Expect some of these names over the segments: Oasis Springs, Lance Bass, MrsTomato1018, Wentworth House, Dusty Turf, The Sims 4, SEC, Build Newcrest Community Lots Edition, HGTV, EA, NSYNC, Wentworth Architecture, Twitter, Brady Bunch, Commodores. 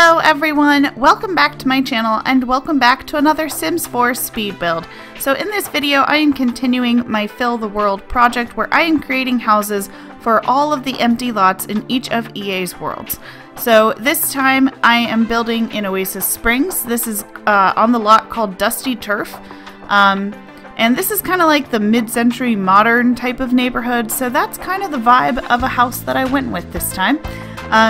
Hello everyone, welcome back to my channel and welcome back to another Sims 4 speed build. So in this video I am continuing my Fill the World project where I am creating houses for all of the empty lots in each of EA's worlds. So this time I am building in Oasis Springs. This is on the lot called Dusty Turf. And this is kind of like the mid-century modern type of neighborhood, so that's kind of the vibe of a house that I went with this time.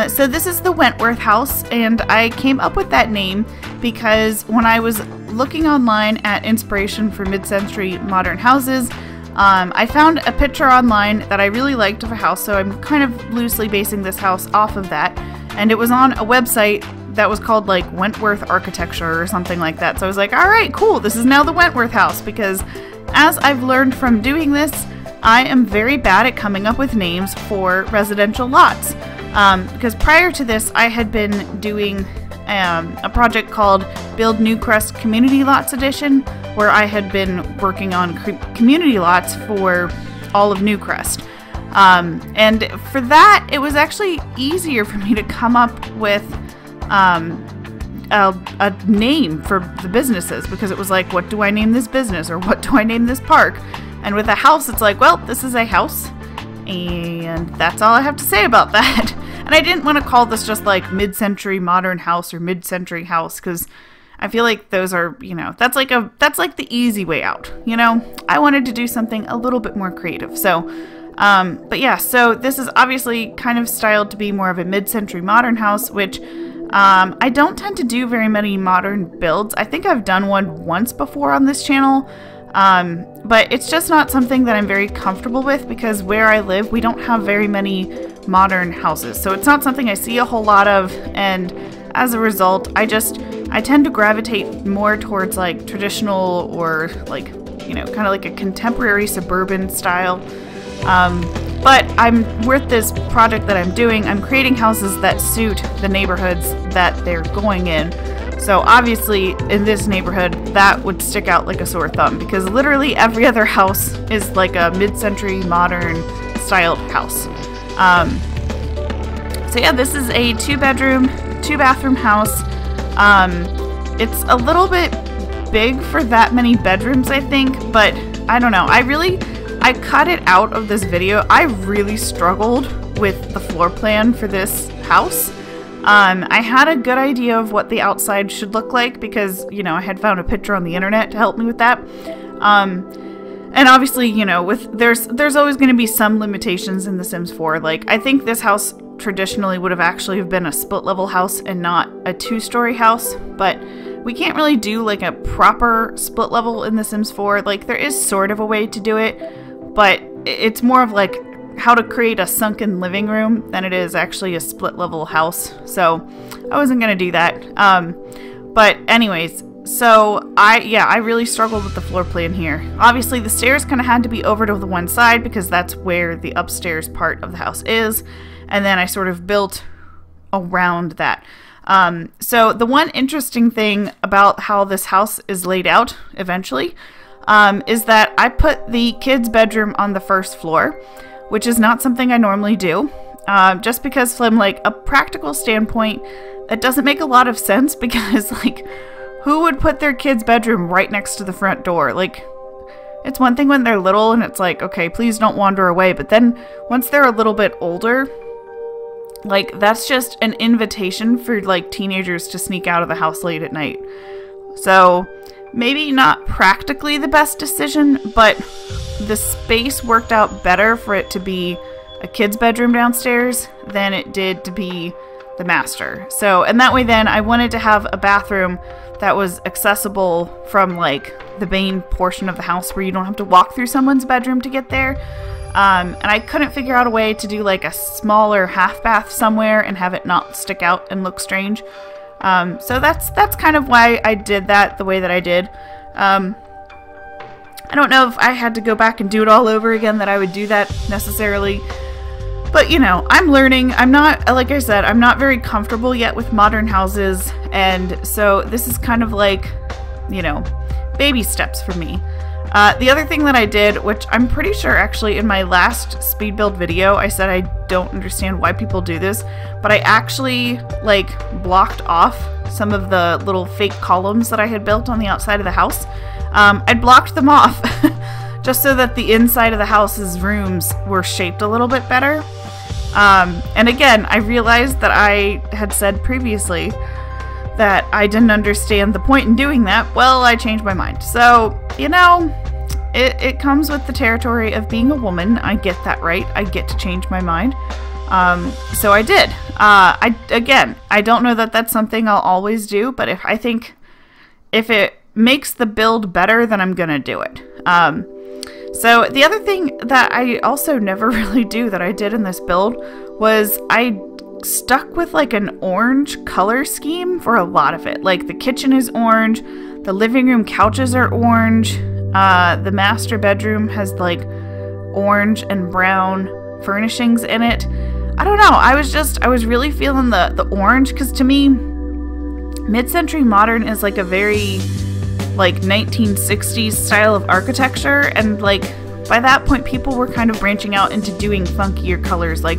So this is the Wentworth House, and I came up with that name because when I was looking online at inspiration for mid-century modern houses, I found a picture online that I really liked of a house, so I'm kind of loosely basing this house off of that. And it was on a website that was called like Wentworth Architecture or something like that. So I was like, all right, cool, this is now the Wentworth House, because as I've learned from doing this, I am very bad at coming up with names for residential lots. Because prior to this, I had been doing a project called Build Newcrest Community Lots Edition, where I had been working on community lots for all of Newcrest. And for that, it was actually easier for me to come up with a name for the businesses, because it was like, what do I name this business, or what do I name this park? And with a house, it's like, well, this is a house, and that's all I have to say about that. And I didn't want to call this just like mid-century modern house or mid-century house, because I feel like those are, you know, that's like the easy way out, you know? I wanted to do something a little bit more creative. So but yeah, so this is obviously kind of styled to be more of a mid-century modern house, which I don't tend to do very many modern builds. I think I've done one once before on this channel, but it's just not something that I'm very comfortable with, because where I live we don't have very many modern houses, so it's not something I see a whole lot of, and as a result I tend to gravitate more towards like traditional, or like, you know, kind of like a contemporary suburban style. But with this project that I'm doing, I'm creating houses that suit the neighborhoods that they're going in. So obviously in this neighborhood that would stick out like a sore thumb, because literally every other house is like a mid-century modern styled house. So yeah, this is a 2-bedroom, 2-bathroom house. It's a little bit big for that many bedrooms, I think, but I don't know. I cut it out of this video. I really struggled with the floor plan for this house. I had a good idea of what the outside should look like, because, you know, I had found a picture on the internet to help me with that. And obviously, you know, there's always going to be some limitations in The Sims 4. Like, I think this house traditionally would have actually been a split level house and not a 2-story house, but we can't really do like a proper split level in The Sims 4. Like, there is sort of a way to do it, but it's more of like how to create a sunken living room than it is actually a split level house. So I wasn't gonna do that. But anyways, so I really struggled with the floor plan here. Obviously the stairs kind of had to be over to the one side, because that's where the upstairs part of the house is. And then I sort of built around that. So the one interesting thing about how this house is laid out eventually is that I put the kids' bedroom on the first floor, which is not something I normally do, just because from like a practical standpoint that doesn't make a lot of sense, because like who would put their kids' bedroom right next to the front door? Like, it's one thing when they're little and it's like, okay, please don't wander away, but then once they're a little bit older, like, that's just an invitation for like teenagers to sneak out of the house late at night. So maybe not practically the best decision, but the space worked out better for it to be a kid's bedroom downstairs than it did to be the master. So, and that way then I wanted to have a bathroom that was accessible from like the main portion of the house, where you don't have to walk through someone's bedroom to get there. And I couldn't figure out a way to do like a smaller half bath somewhere and have it not stick out and look strange. So that's kind of why I did that the way that I did. I don't know if I had to go back and do it all over again that I would do that necessarily. But, you know, I'm learning. I'm not, like I said, I'm not very comfortable yet with modern houses. And so this is kind of like, you know, baby steps for me. The other thing that I did, which I'm pretty sure actually in my last speed build video, I said I don't understand why people do this, but I actually like blocked off some of the little fake columns that I had built on the outside of the house. I blocked them off just so that the inside of the house's rooms were shaped a little bit better. And again, I realized that I had said previously that I didn't understand the point in doing that. Well, I changed my mind. So, you know, it comes with the territory of being a woman. I get that, right? I get to change my mind. So I did. Again, I don't know that that's something I'll always do, but if I think if it makes the build better, then I'm gonna do it. So the other thing that I also never really do that I did in this build was I stuck with like an orange color scheme for a lot of it. Like the kitchen is orange, the living room couches are orange, the master bedroom has like orange and brown furnishings in it. I don't know, I was really feeling the orange, because to me mid-century modern is like a very like 1960s style of architecture, and like by that point people were kind of branching out into doing funkier colors like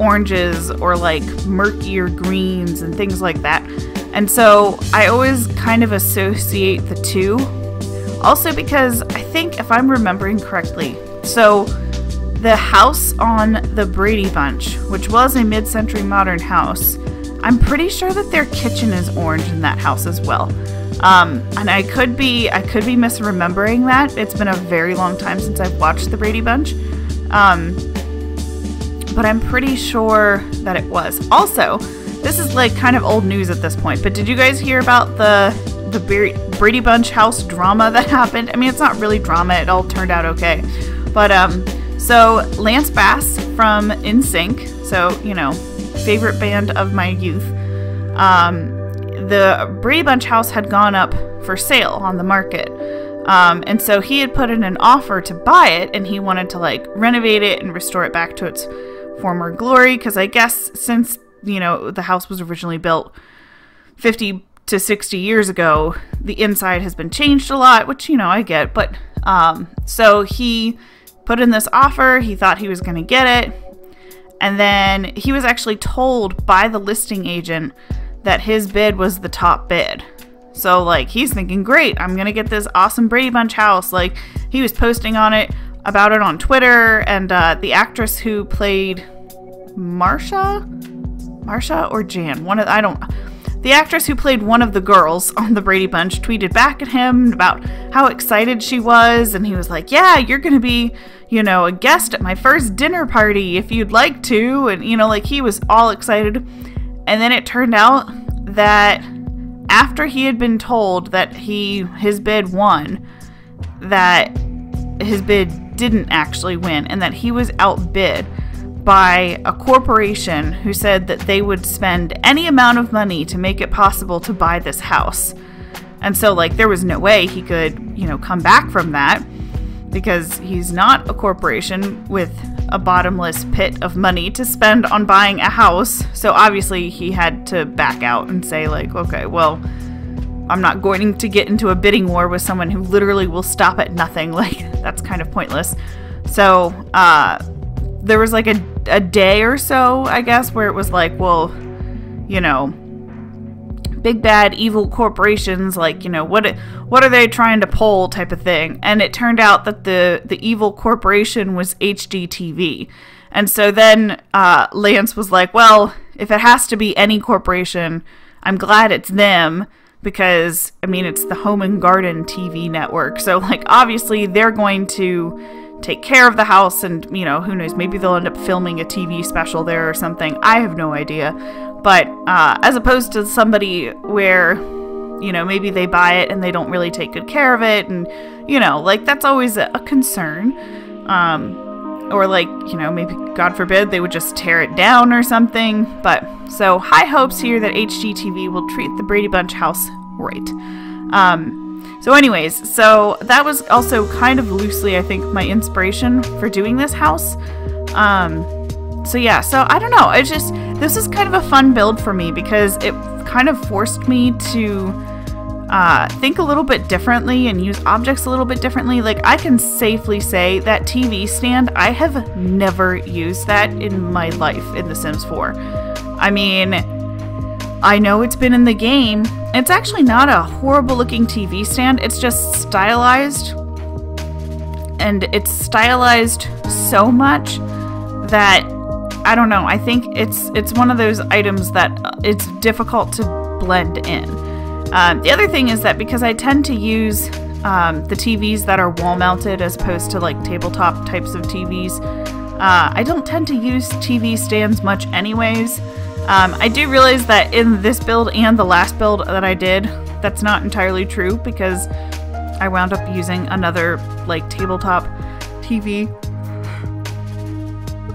oranges or like murkier greens and things like that. And so I always kind of associate the two. Also because I think if I'm remembering correctly, so the house on the Brady Bunch, which was a mid-century modern house, I'm pretty sure that their kitchen is orange in that house as well. And I could be misremembering that. It's been a very long time since I've watched the Brady Bunch. But I'm pretty sure that it was. Also, this is like kind of old news at this point, but did you guys hear about the Brady Bunch house drama that happened? I mean, it's not really drama, it all turned out okay. But so Lance Bass from NSYNC, so, you know, favorite band of my youth, the Brady Bunch house had gone up for sale on the market. And so he had put in an offer to buy it, and he wanted to like renovate it and restore it back to its former glory, because I guess since, you know, the house was originally built 50 to 60 years ago, the inside has been changed a lot, which, you know, I get. But so he put in this offer, he thought he was going to get it, and then he was actually told by the listing agent that his bid was the top bid. So like he's thinking, great, I'm gonna get this awesome Brady Bunch house. Like he was posting on it about it on Twitter, and the actress who played Marsha or Jan, the actress who played one of the girls on the Brady Bunch tweeted back at him about how excited she was, and he was like, yeah, you're gonna be, you know, a guest at my first dinner party if you'd like to, and you know, like he was all excited. And then it turned out that after he had been told that his bid won, that his bid didn't actually win, and that he was outbid by a corporation who said that they would spend any amount of money to make it possible to buy this house. And so like there was no way he could, you know, come back from that, because he's not a corporation with a bottomless pit of money to spend on buying a house. So obviously he had to back out and say like, okay, well, I'm not going to get into a bidding war with someone who literally will stop at nothing. Like that's kind of pointless. So there was like a day or so, I guess, where it was like, well, you know, big bad evil corporations, like, you know, what are they trying to pull type of thing. And it turned out that the evil corporation was HGTV. And so then Lance was like, well, if it has to be any corporation, I'm glad it's them, because I mean, it's the Home and Garden TV network, so like obviously they're going to take care of the house, and you know, who knows, maybe they'll end up filming a TV special there or something, I have no idea. But as opposed to somebody where, you know, maybe they buy it and they don't really take good care of it, and, you know, like that's always a concern. Or like, you know, maybe, God forbid, they would just tear it down or something. But so high hopes here that HGTV will treat the Brady Bunch house right. So anyways, so that was also kind of loosely, I think, my inspiration for doing this house. So yeah, so I don't know, it's just, this is kind of a fun build for me, because it kind of forced me to think a little bit differently and use objects a little bit differently. Like, I can safely say that TV stand, I have never used that in my life in The Sims 4. I mean, I know it's been in the game. It's actually not a horrible looking TV stand. It's just stylized, and it's stylized so much that I don't know. I think it's one of those items that it's difficult to blend in. The other thing is that because I tend to use the TVs that are wall mounted as opposed to like tabletop types of TVs, I don't tend to use TV stands much anyways. I do realize that in this build and the last build that I did, that's not entirely true because I wound up using another like tabletop TV.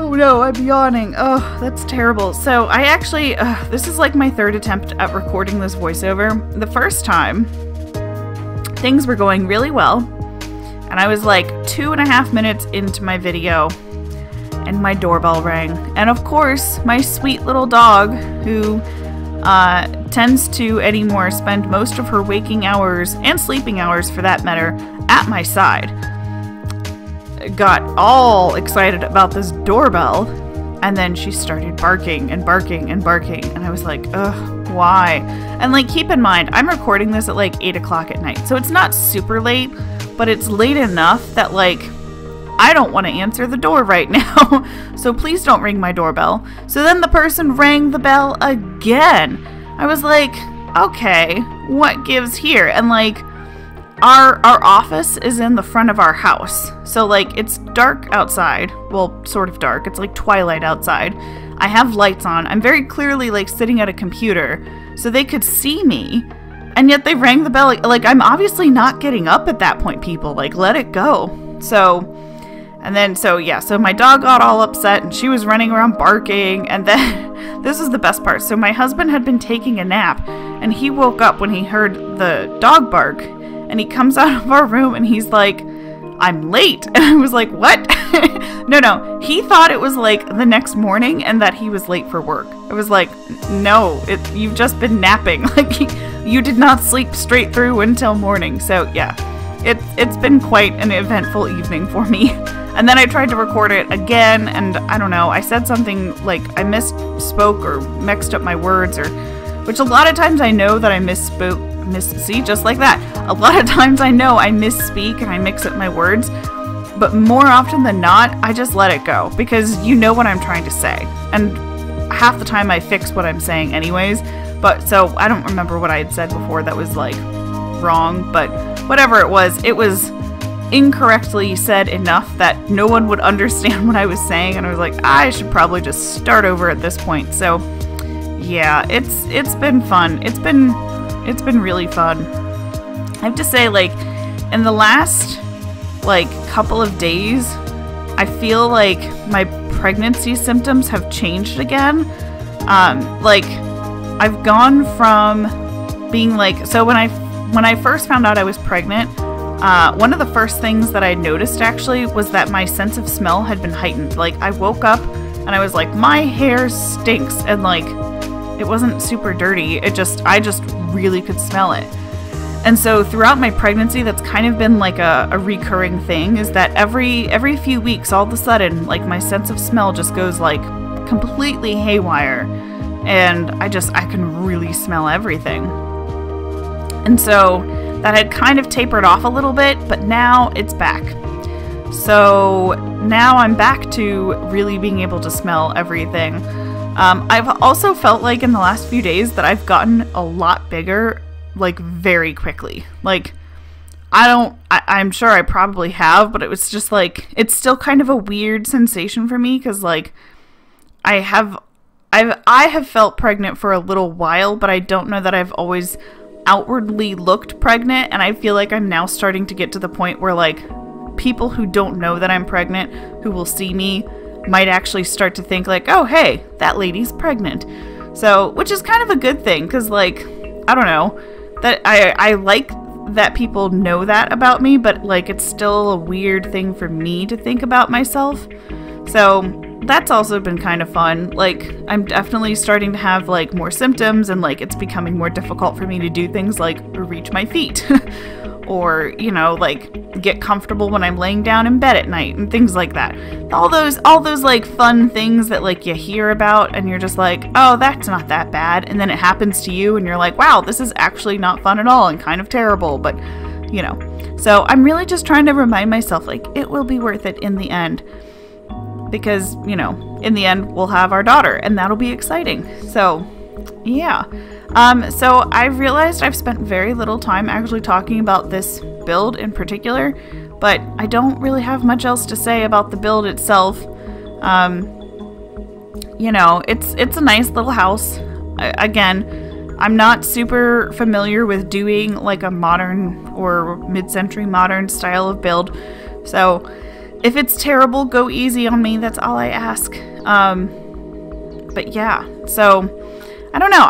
Oh no, I'm yawning. Oh, that's terrible. So I actually, this is like my third attempt at recording this voiceover. The first time, things were going really well, and I was like 2.5 minutes into my video, and my doorbell rang. And of course, my sweet little dog, who tends to anymore spend most of her waking hours, and sleeping hours for that matter, at my side, got all excited about this doorbell, and then she started barking and barking and barking, and I was like, ugh, why? And like, keep in mind, I'm recording this at like 8 o'clock at night, so it's not super late, but it's late enough that like, I don't want to answer the door right now, so please don't ring my doorbell. So then the person rang the bell again. I was like, okay, what gives here? And like, our office is in the front of our house, so like, it's dark outside. Well, sort of dark. It's like twilight outside. I have lights on. I'm very clearly like sitting at a computer, so they could see me, and yet they rang the bell. Like I'm obviously not getting up at that point, people. Like, let it go. So, and then, so yeah, so my dog got all upset, and she was running around barking, and then, this is the best part. So my husband had been taking a nap, and he woke up when he heard the dog bark. And he comes out of our room and he's like, I'm late. And I was like, what? No, he thought it was like the next morning and that he was late for work. I was like, no, you've just been napping. Like, you did not sleep straight through until morning. So yeah, it's been quite an eventful evening for me. And then I tried to record it again, and I don't know, I said something like I misspoke or mixed up my words, or which a lot of times I know that I misspoke. See, just like that. A lot of times I know I misspeak and I mix up my words, but more often than not, I just let it go because you know what I'm trying to say. And half the time I fix what I'm saying anyways, but so I don't remember what I had said before that was like wrong, but whatever it was incorrectly said enough that no one would understand what I was saying, and I was like, I should probably just start over at this point. So yeah, it's been fun. It's been really fun. I have to say, like, in the last, like, couple of days, I feel like my pregnancy symptoms have changed again. Like, I've gone from being, like, so when I first found out I was pregnant, one of the first things that I noticed, actually, was that my sense of smell had been heightened. Like, I woke up, and I was like, my hair stinks, and, like, it wasn't super dirty. I just really could smell it. And so throughout my pregnancy, that's kind of been like a recurring thing, is that every few weeks, all of a sudden, like, my sense of smell just goes like completely haywire, and I can really smell everything. And so that had kind of tapered off a little bit, but now it's back. So now I'm back to really being able to smell everything. I've also felt like in the last few days that I've gotten a lot bigger, like, very quickly. Like, I'm sure I probably have, but it was just like, it's still kind of a weird sensation for me, because like, I have felt pregnant for a little while, but I don't know that I've always outwardly looked pregnant, and I feel like I'm now starting to get to the point where like, people who don't know that I'm pregnant, who will see me, might actually start to think like, oh, hey, that lady's pregnant. So, which is kind of a good thing, because like, I don't know, that I like that people know that about me, but like, it's still a weird thing for me to think about myself. So That's also been kind of fun. Like, I'm definitely starting to have like more symptoms, and like it's becoming more difficult for me to do things like reach my feet or, you know, like get comfortable when I'm laying down in bed at night and things like that. All those like fun things that like you hear about and you're just like, oh, that's not that bad. And then it happens to you and you're like, wow, this is actually not fun at all and kind of terrible, but you know. So I'm really just trying to remind myself like it will be worth it in the end, because, you know, in the end we'll have our daughter and that'll be exciting. So yeah. So I've realized I've spent very little time actually talking about this build in particular, but I don't really have much else to say about the build itself. You know, it's a nice little house. Again, I'm not super familiar with doing like a modern or mid-century modern style of build, so if it's terrible, go easy on me. That's all I ask. But yeah, so I don't know.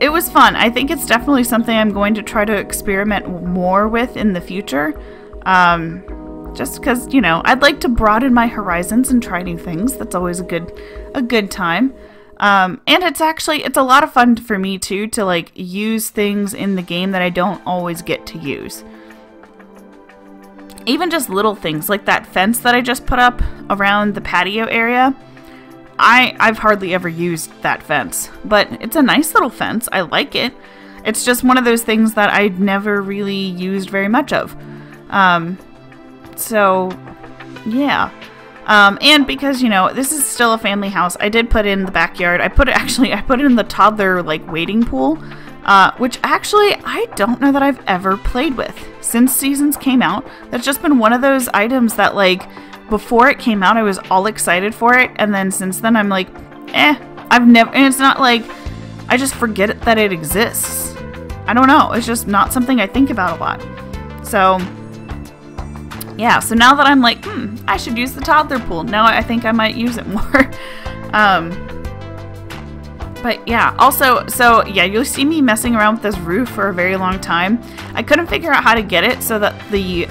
It was fun. I think it's definitely something I'm going to try to experiment more with in the future. Just because, you know, I'd like to broaden my horizons and try new things. That's always a good time. And it's a lot of fun for me too to like use things in the game that I don't always get to use. Even just little things like that fence that I just put up around the patio area. I've hardly ever used that fence, but it's a nice little fence. I like it. It's just one of those things that I never really used very much of. So yeah. And because, you know, this is still a family house, I did put in the backyard. I put it in the toddler like wading pool, which actually I don't know that I've ever played with since Seasons came out. That's just been one of those items that like, before it came out, I was all excited for it, and then since then I'm like, I've never, and it's not like, I just forget that it exists. I don't know, it's just not something I think about a lot. So yeah, so now that I'm like, I should use the toddler pool, now I think I might use it more. But yeah, also, so yeah, you'll see me messing around with this roof for a very long time. I couldn't figure out how to get it so that the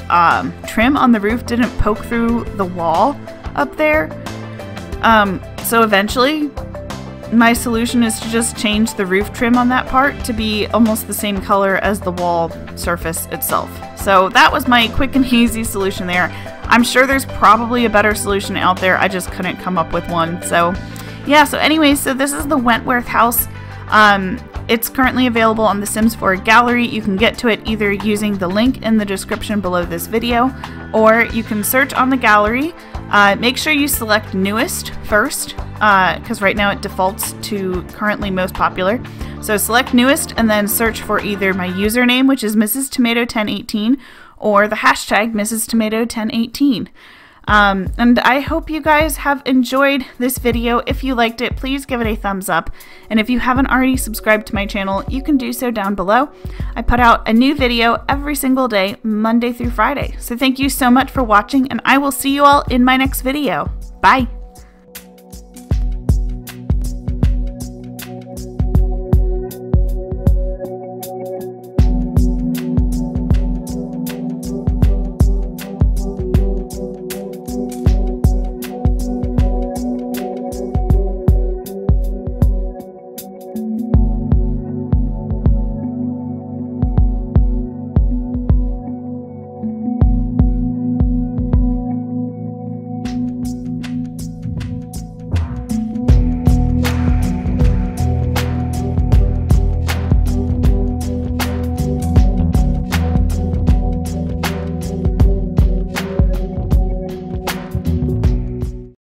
trim on the roof didn't poke through the wall up there. So eventually, my solution is to just change the roof trim on that part to be almost the same color as the wall surface itself. So that was my quick and easy solution there. I'm sure there's probably a better solution out there. I just couldn't come up with one, so... yeah, so anyway, so this is the Wentworth House. It's currently available on the Sims 4 gallery. You can get to it either using the link in the description below this video, or you can search on the gallery. Make sure you select newest first, because right now it defaults to currently most popular. So select newest and then search for either my username, which is MrsTomato1018, or the hashtag MrsTomato1018. And I hope you guys have enjoyed this video. If you liked it, please give it a thumbs up. And if you haven't already subscribed to my channel, you can do so down below. I put out a new video every single day, Monday through Friday. So thank you so much for watching, and I will see you all in my next video. Bye!